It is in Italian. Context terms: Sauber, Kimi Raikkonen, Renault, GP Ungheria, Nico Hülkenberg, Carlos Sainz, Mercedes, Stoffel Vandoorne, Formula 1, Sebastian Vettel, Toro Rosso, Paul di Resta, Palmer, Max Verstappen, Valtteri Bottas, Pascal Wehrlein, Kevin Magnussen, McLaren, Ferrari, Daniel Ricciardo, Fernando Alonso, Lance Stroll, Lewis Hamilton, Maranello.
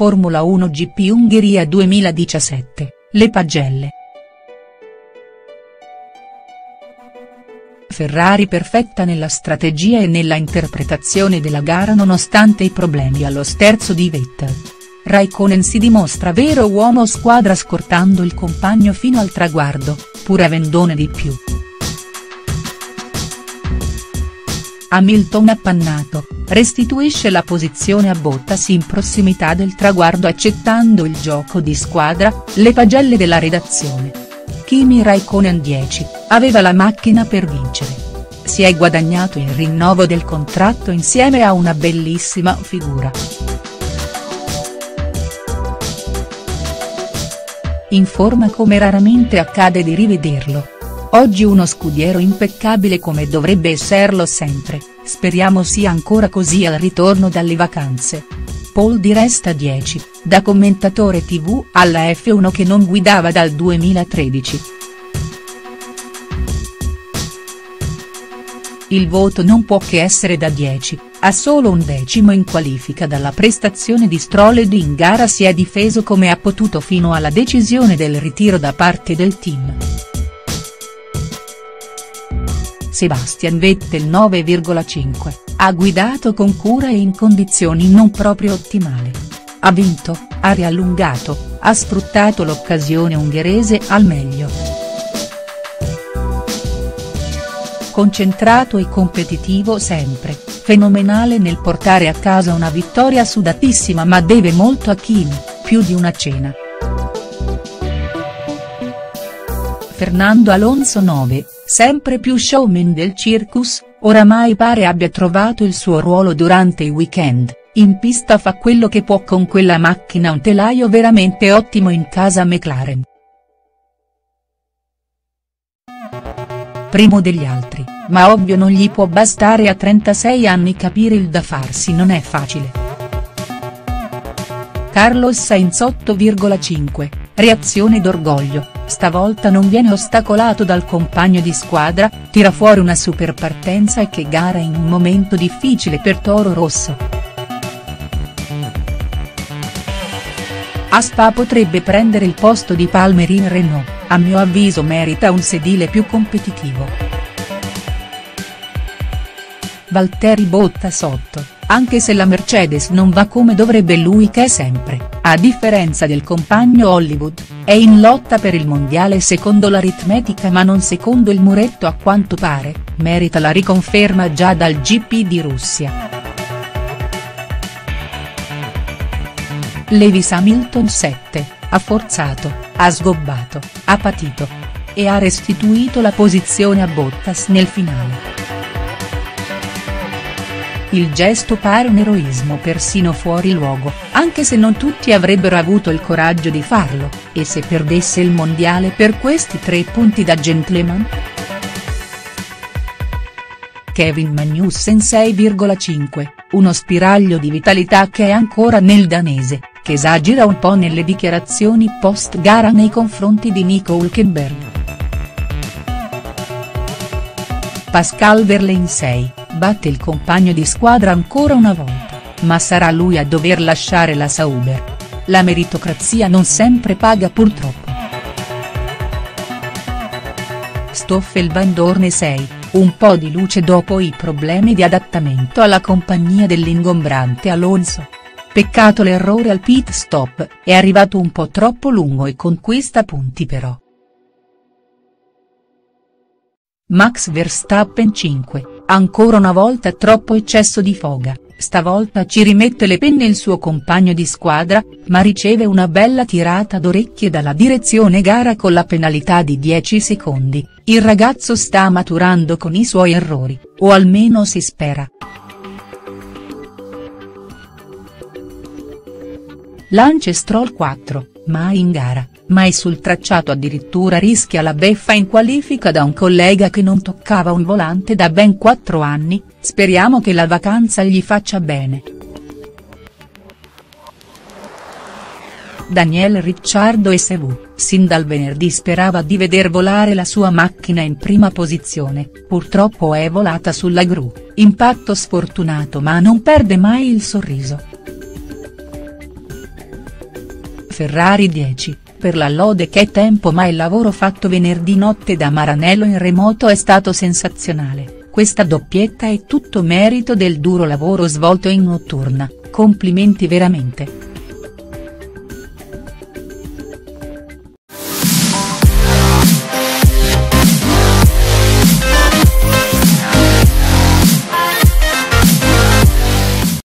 Formula 1 GP Ungheria 2017, le pagelle. Ferrari perfetta nella strategia e nella interpretazione della gara nonostante i problemi allo sterzo di Vettel. Raikkonen si dimostra vero uomo squadra scortando il compagno fino al traguardo, pur avendone di più. Hamilton appannato, restituisce la posizione a Bottas in prossimità del traguardo accettando il gioco di squadra, le pagelle della redazione. Kimi Raikkonen 10, aveva la macchina per vincere. Si è guadagnato il rinnovo del contratto insieme a una bellissima figura. In forma come raramente accade di rivederlo. Oggi uno scudiero impeccabile come dovrebbe esserlo sempre, speriamo sia ancora così al ritorno dalle vacanze. Paul di Resta 10, da commentatore tv alla F1 che non guidava dal 2013. Il voto non può che essere da 10, a solo un decimo in qualifica dalla prestazione di Stroll ed in gara si è difeso come ha potuto fino alla decisione del ritiro da parte del team. Sebastian Vettel 9,5, ha guidato con cura e in condizioni non proprio ottimali. Ha vinto, ha riallungato, ha sfruttato l'occasione ungherese al meglio. Concentrato e competitivo sempre, fenomenale nel portare a casa una vittoria sudatissima ma deve molto a Kimi, più di una cena. Fernando Alonso 9. Sempre più showman del circus, oramai pare abbia trovato il suo ruolo durante i weekend, in pista fa quello che può con quella macchina, un telaio veramente ottimo in casa McLaren. Primo degli altri, ma ovvio non gli può bastare a 36 anni capire il da farsi non è facile. Carlos Sainz 8,5, reazione d'orgoglio. Stavolta non viene ostacolato dal compagno di squadra, tira fuori una super partenza e che gara in un momento difficile per Toro Rosso. A Spa potrebbe prendere il posto di Palmer in Renault, a mio avviso merita un sedile più competitivo. Valtteri Bottas 8, anche se la Mercedes non va come dovrebbe lui che è sempre, a differenza del compagno Hollywood, è in lotta per il mondiale secondo l'aritmetica ma non secondo il muretto a quanto pare, merita la riconferma già dal GP di Russia. Lewis Hamilton 7, ha forzato, ha sgobbato, ha patito. E ha restituito la posizione a Bottas nel finale. Il gesto pare un eroismo persino fuori luogo, anche se non tutti avrebbero avuto il coraggio di farlo, e se perdesse il mondiale per questi 3 punti da gentleman?. Kevin Magnussen 6,5, uno spiraglio di vitalità che è ancora nel danese, che esagera un po' nelle dichiarazioni post gara nei confronti di Nico Hülkenberg. Pascal Wehrlein 6. Batte il compagno di squadra ancora una volta, ma sarà lui a dover lasciare la Sauber. La meritocrazia non sempre paga purtroppo. Stoffel Vandoorne 6, un po' di luce dopo i problemi di adattamento alla compagnia dell'ingombrante Alonso. Peccato l'errore al pit stop, è arrivato un po' troppo lungo e conquista punti però. Max Verstappen 5. Ancora una volta troppo eccesso di foga, stavolta ci rimette le penne il suo compagno di squadra, ma riceve una bella tirata d'orecchie dalla direzione gara con la penalità di 10 secondi, il ragazzo sta maturando con i suoi errori, o almeno si spera. Lance Stroll 4, mai in gara, mai sul tracciato addirittura rischia la beffa in qualifica da un collega che non toccava un volante da ben 4 anni, speriamo che la vacanza gli faccia bene. Daniel Ricciardo SV, sin dal venerdì sperava di veder volare la sua macchina in prima posizione, purtroppo è volata sulla gru, impatto sfortunato ma non perde mai il sorriso. Ferrari 10, per la lode che tempo, ma il lavoro fatto venerdì notte da Maranello in remoto è stato sensazionale, questa doppietta è tutto merito del duro lavoro svolto in notturna, complimenti veramente.